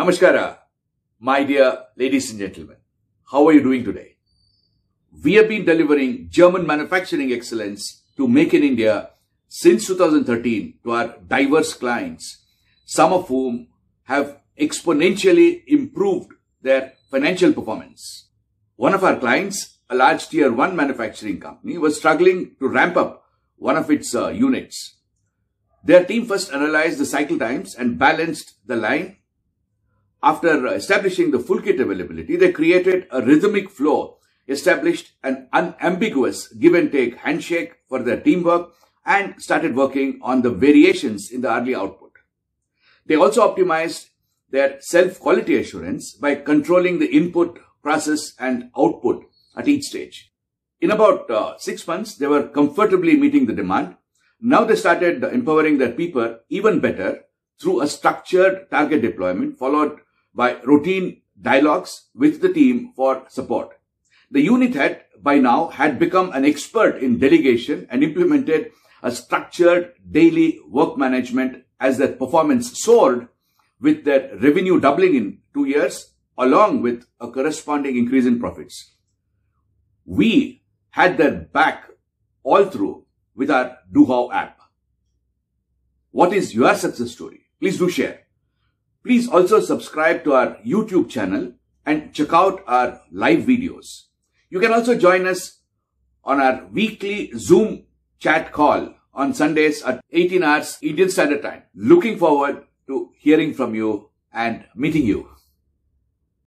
Namaskara, my dear ladies and gentlemen. How are you doing today? We have been delivering German manufacturing excellence to Make in India since 2013 to our diverse clients, some of whom have exponentially improved their financial performance. One of our clients, a large tier 1 manufacturing company, was struggling to ramp up one of its units. Their team first analyzed the cycle times and balanced the line. After establishing the full kit availability, they created a rhythmic flow, established an unambiguous give-and-take handshake for their teamwork, and started working on the variations in the early output. They also optimized their self-quality assurance by controlling the input, process, and output at each stage. In about 6 months, they were comfortably meeting the demand. Now they started empowering their people even better through a structured target deployment followed by routine dialogues with the team for support. The unit had by now had become an expert in delegation and implemented a structured daily work management as their performance soared, with their revenue doubling in 2 years along with a corresponding increase in profits. We had their back all through with our doHow app. What is your success story? Please do share. Please also subscribe to our YouTube channel and check out our live videos. You can also join us on our weekly Zoom chat call on Sundays at 18 hours Indian Standard Time. Looking forward to hearing from you and meeting you.